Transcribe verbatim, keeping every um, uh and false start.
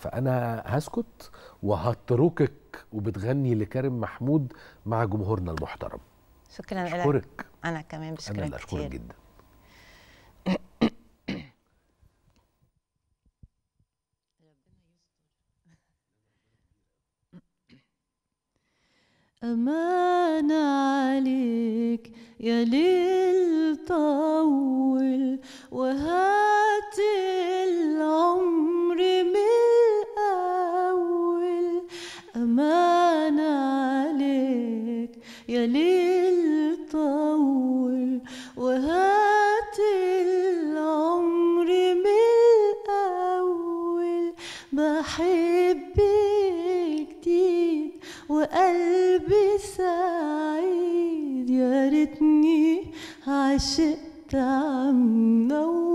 فأنا هسكت وهتركك وبتغني لكريم محمود مع جمهورنا المحترم. شكرا لك. أشكرك. أنا كمان بشكرك كتير. أنا اللي أشكرك جدا. أمانة عليك يا ليل طول وهات العمر من الأول. أمانة عليك يا ليل طول وهات العمر من الأول. بحبك جديد وقلبي سعيد، يا ريتني عشقت عم نور.